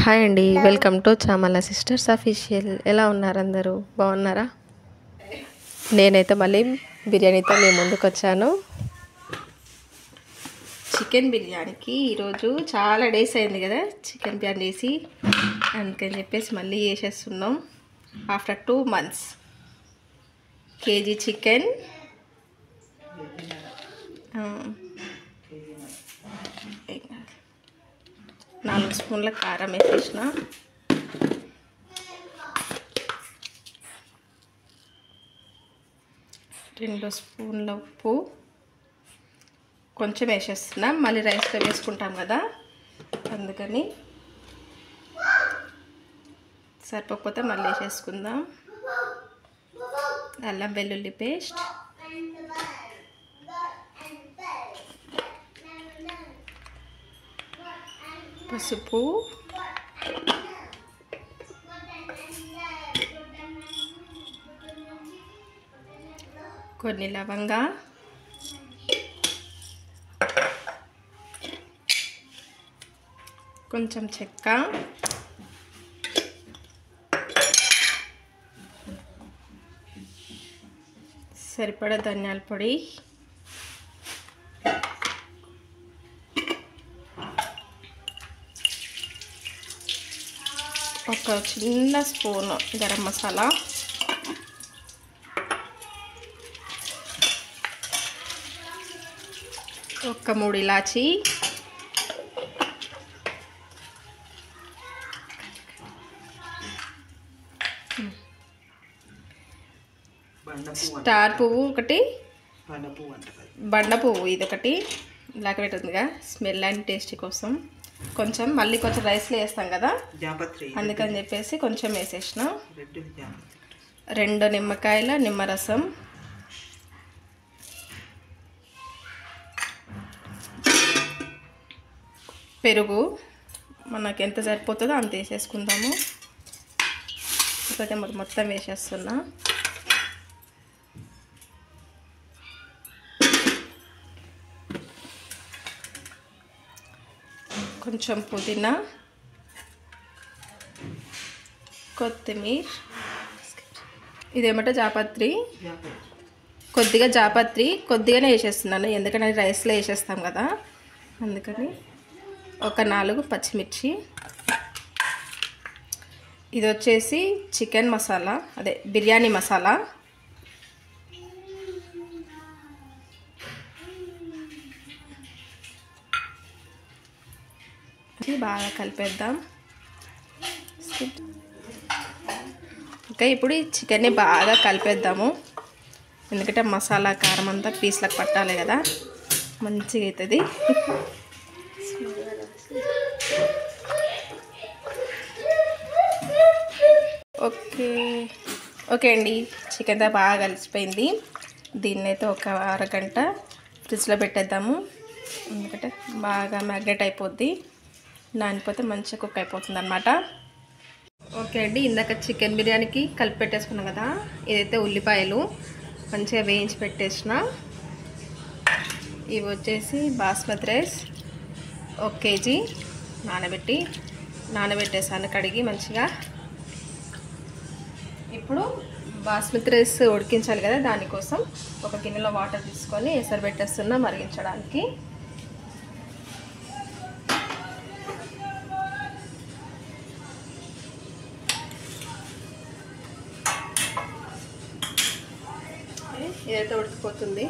Hi అండి, welcome to Chamala sisters official. ఎలా ఉన్నారు అందరూ? బాగున్నారా? నేనైతే మళ్ళీ బిర్యానీతో మీ ముందుకు వచ్చాను. చికెన్ బిర్యానీకి ఈరోజు చాలా డేస్ అయింది కదా చికెన్ బిర్యానీ చేసి, అందుకని చెప్పేసి మళ్ళీ చేసేస్తున్నాం. ఆఫ్టర్ 2 months కేజీ చికెన్, ఇంకా 4 స్పూన్ల కారం వేసేసిన, రెండు స్పూన్ల ఉప్పు కొంచెం వేసేస్తున్నా. మళ్ళీ రైస్లో వేసుకుంటాం కదా, అందుకని సరిపోకపోతే మళ్ళీ వేసేసుకుందాం. అల్లం వెల్లుల్లి పేస్ట్, పసుపు, కొన్ని లవంగా, కొంచెం చెక్క, సరిపడా ధనియాల పొడి, ఒక చిన్న స్పూన్ గరం మసాలా, ఒక 3 ఇలాచి, స్టార్ పువ్వు ఒకటి, బండ పువ్వు ఇదొకటి ఇలాగ పెట్టుందిగా స్మెల్ అండ్ టేస్ట్ కోసం. కొంచెం మళ్ళీ కొంచెం రైస్లో వేస్తాం కదా, అందుకని చెప్పేసి కొంచెం వేసేసిన. 2 నిమ్మకాయల నిమ్మరసం, పెరుగు మనకు ఎంత సరిపోతుందో అంత వేసేసుకుందాము. ఇప్పుడైతే మొత్తం వేసేస్తున్నా. కొంచెం పుదీనా, కొత్తిమీర, ఇదేమంటే జాపత్రి, కొద్దిగా జాపత్రి కొద్దిగానే వేసేస్తున్నాను, ఎందుకంటే రైస్లో వేసేస్తాం కదా అందుకని. ఒక 4 పచ్చిమిర్చి, ఇది వచ్చేసి చికెన్ మసాలా, అదే బిర్యానీ మసాలా, బాగా కలిపేద్దాం. ఓకే, ఇప్పుడు ఈ చికెన్ని బాగా కలిపేద్దాము, ఎందుకంటే మసాలా కారం అంతా పీస్లకు పట్టాలి కదా, మంచిగా అవుతుంది. ఓకే ఓకే అండి, చికెన్ తో బాగా కలిసిపోయింది. దీన్నైతే ఒక 1/2 గంట ఫ్రిడ్జ్లో పెట్టేద్దాము, ఎందుకంటే బాగా మ్యాగ్నెట్ అయిపోద్ది, నానిపోతే మంచిగా కుక్ అయిపోతుంది అనమాట. ఓకే అండి, ఇందాక చికెన్ బిర్యానీకి కలిపి పెట్టేసుకున్నాం కదా, ఇదైతే ఉల్లిపాయలు మంచిగా వేయించి పెట్టేసిన. ఇవి వచ్చేసి బాస్మతి రైస్ 1 కేజీ నానబెట్టేసాను, కడిగి మంచిగా. ఇప్పుడు బాస్మతి రైస్ ఉడికించాలి కదా, దానికోసం ఒక గిన్నెలో వాటర్ తీసుకొని ఎసరు పెట్టేస్తున్నా మరిగించడానికి. ఇదైతే ఉడికిపోతుంది.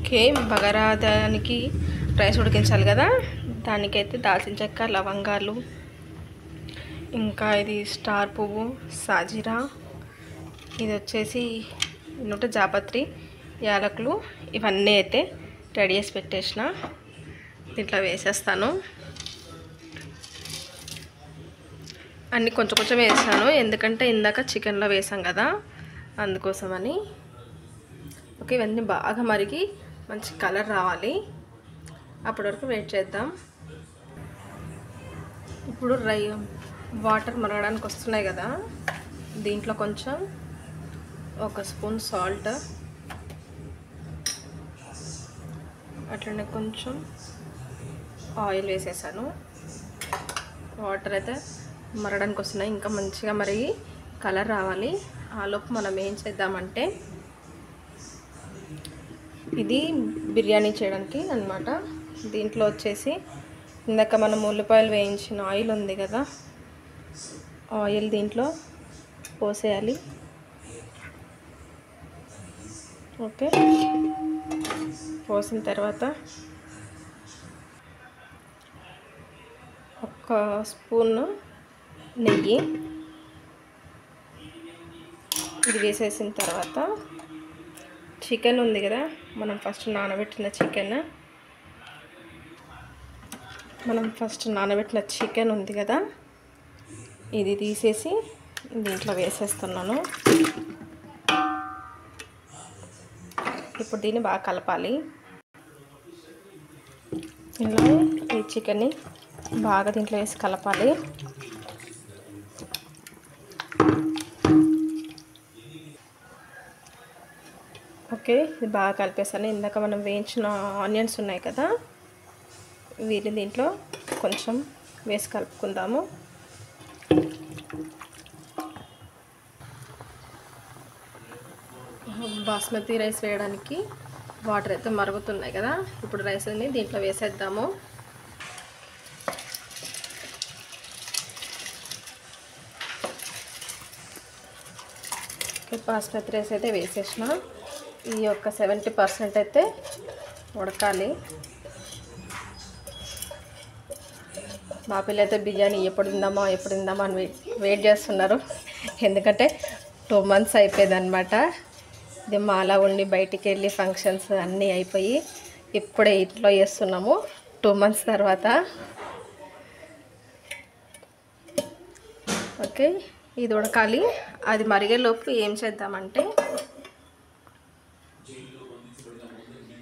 ఓకే, బగారా దానికి రైస్ ఉడికించాలి కదా, దానికైతే దాల్చిన చెక్క, లవంగాలు, ఇంకా ఇది స్టార్ పువ్వు, సాజీరా, ఇది వచ్చేసి ఇన్నోట జాపత్రి, యాలకులు, ఇవన్నీ అయితే రెడీ చేసి పెట్టేసిన, దీంట్లో వేసేస్తాను. అన్నీ కొంచెం కొంచెం వేసాను, ఎందుకంటే ఇందాక చికెన్లో వేసాం కదా అందుకోసమని. ఓకే, ఇవన్నీ బాగా మరిగి మంచి కలర్ రావాలి, అప్పటి వరకు వెయిట్ చేద్దాం. ఇప్పుడు వాటర్ మరగడానికి వస్తున్నాయి కదా, దీంట్లో కొంచెం 1 స్పూన్ సాల్ట్, అట్లనే కొంచెం ఆయిల్ వేసేసాను. వాటర్ అయితే మరడానికి వస్తున్నాయి, ఇంకా మంచిగా మరిగి కలర్ రావాలి. ఆలోపు మనం ఏం చేద్దామంటే ఇది బిర్యానీ చేయడానికి అన్నమాట. దీంట్లో వచ్చేసి ఇందాక మనం ఉల్లిపాయలు వేయించిన ఆయిల్ ఉంది కదా, ఆయిల్ దీంట్లో పోసేయాలి. ఓకే, పోసిన తర్వాత ఒక స్పూన్ నెయ్యి ఇది వేసేసిన తర్వాత చికెన్ ఉంది కదా, మనం ఫస్ట్ నానబెట్టిన చికెన్ ఉంది కదా, ఇది తీసేసి దీంట్లో వేసేస్తున్నాను. ఇప్పుడు దీన్ని బాగా కలపాలి. ఇలా ఈ చికెన్ని బాగా దీంట్లో వేసి కలపాలి. ఓకే, ఇది బాగా కలిపేసాను. ఇందాక మనం వేయించిన ఆనియన్స్ ఉన్నాయి కదా, వీటిని దీంట్లో కొంచెం వేసి కలుపుకుందాము. బాస్మతి రైస్ వేయడానికి వాటర్ అయితే మరుగుతున్నాయి కదా, ఇప్పుడు రైస్ని దీంట్లో వేసేద్దాము. బాస్మతి రైస్ అయితే వేసేసిన, ఈ యొక్క 70% అయితే ఉడకాలి. మా పిల్లలైతే బిర్యానీ ఎప్పుడు తిందామా అని వెయిట్ చేస్తున్నారు, ఎందుకంటే 2 months అయిపోయింది అనమాట. ఇది మాలా ఉండి బయటికి వెళ్ళి ఫంక్షన్స్ అన్నీ అయిపోయి ఇప్పుడే ఇంట్లో చేస్తున్నాము 2 months తర్వాత. ఓకే, ఇది ఉడకాలి. అది మరిగేలోపు ఏం చేద్దామంటే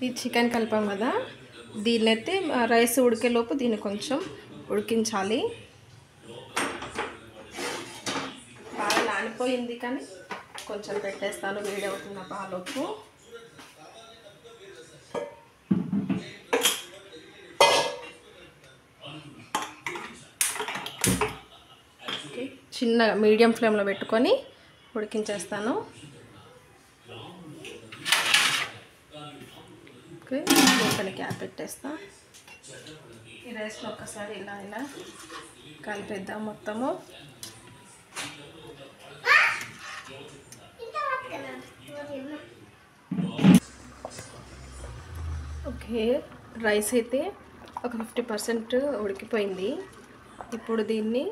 ఈ చికెన్ కలిపాం కదా, దీన్నైతే రైస్ ఉడికేలోపు దీన్ని కొంచెం ఉడికించాలి. బాగా నానిపోయింది కానీ కొంచెం పెట్టేస్తాను, వేడి అవుతున్న పాలోపు. చిన్న మీడియం ఫ్లేమ్లో పెట్టుకొని ఉడికించేస్తాను. ఓకే, ఒకసారి క్యాప్ పెట్టేస్తా. ఈ రైస్లో ఒక్కసారి ఇలా ఇలా కలిపేద్దాం మొత్తము. ఓకే, రైస్ అయితే ఒక 50% ఉడికిపోయింది. ఇప్పుడు దీన్ని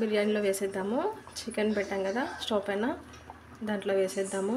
బిర్యానీలో వేసేద్దాము. చికెన్ పెట్టాం కదా స్టవ్ పైన, దాంట్లో వేసేద్దాము.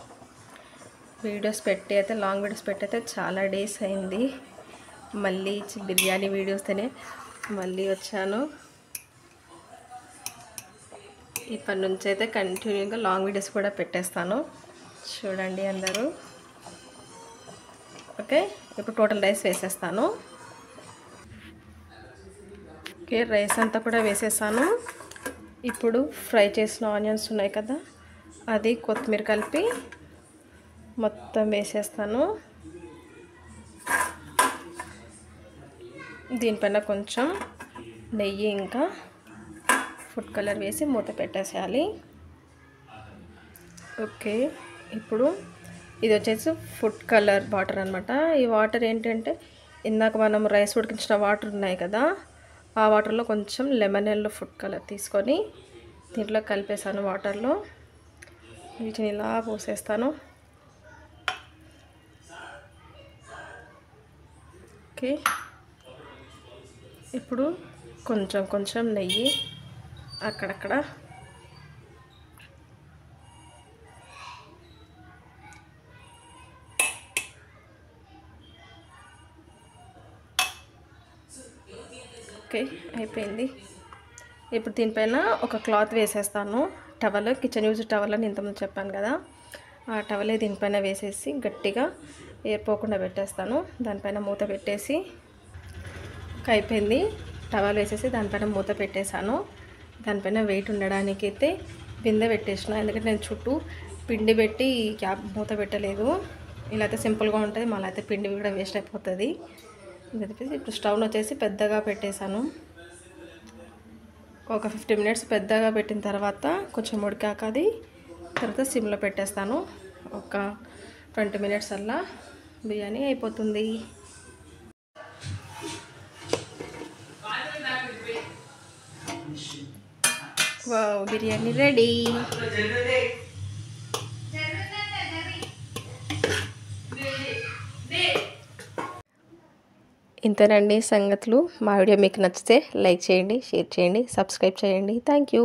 వీడియోస్ పెట్టి అయితే లాంగ్ వీడియోస్ పెట్టి అయితే చాలా డేస్ అయింది, మళ్ళీ బిర్యానీ వీడియోస్తోనే మళ్ళీ వచ్చాను. ఇప్పటి నుంచి అయితే కంటిన్యూగా లాంగ్ వీడియోస్ కూడా పెట్టేస్తాను, చూడండి అందరూ. ఓకే, ఇప్పుడు టోటల్ రైస్ వేసేస్తాను. ఓకే, రైస్ అంతా కూడా వేసేసాను. ఇప్పుడు ఫ్రై చేసిన ఆనియన్స్ ఉన్నాయి కదా, అది కొత్తిమీర కలిపి మొత్తం వేసేస్తాను. దీనిపైన కొంచెం నెయ్యి ఇంకా ఫుడ్ కలర్ వేసి మూత పెట్టేసేయాలి. ఓకే, ఇప్పుడు ఇది వచ్చేసి ఫుడ్ కలర్ వాటర్ అనమాట. ఈ వాటర్ ఏంటంటే ఇందాక మనం రైస్ ఉడికించిన వాటర్ ఉన్నాయి కదా, ఆ వాటర్లో కొంచెం లెమన్ ఎల్లో ఫుడ్ కలర్ తీసుకొని దీంట్లో కలిపేసాను. వాటర్లో వీటిని ఇలా పోసేస్తాను. ఓకే, ఇప్పుడు కొంచెం కొంచెం నెయ్యి అక్కడక్కడ ఓకే అయిపోయింది. ఇప్పుడు దీనిపైన ఒక క్లాత్ వేసేస్తాను. టవల్, కిచెన్ యూజ్ టవల్ అని ఇంతకుముందు చెప్పాను కదా, ఆ టవలే దీనిపైన వేసేసి గట్టిగా ఏర్పోకుండా పెట్టేస్తాను. దానిపైన మూత పెట్టేసి అయిపోయింది. టవల్ వేసేసి దానిపైన మూత పెట్టేశాను. దానిపైన వెయిట్ ఉండడానికి అయితే బిందె పెట్టేసిన, ఎందుకంటే నేను చుట్టూ పిండి పెట్టి క్యాప్ మూత పెట్టలేదు. ఇలా అయితే సింపుల్గా ఉంటుంది, మళ్ళీ అయితే పిండి కూడా వేస్ట్ అయిపోతుంది. ఇప్పుడు స్టవ్ను వచ్చేసి పెద్దగా పెట్టేశాను. ఒక 50 నిమిషాలు పెద్దగా పెట్టిన తర్వాత కొంచెం ఉడికాక అది తర్వాత సిమ్లో పెట్టేస్తాను. ఒక 20 నిమిషాలు అలా బిర్యానీ అయిపోతుంది. Wow, biryani ready. ఇంతేనండి సంగతులు. మా వీడియో మీకు నచ్చితే లైక్ చేయండి, షేర్ చేయండి, సబ్స్క్రైబ్ చేయండి. Thank you.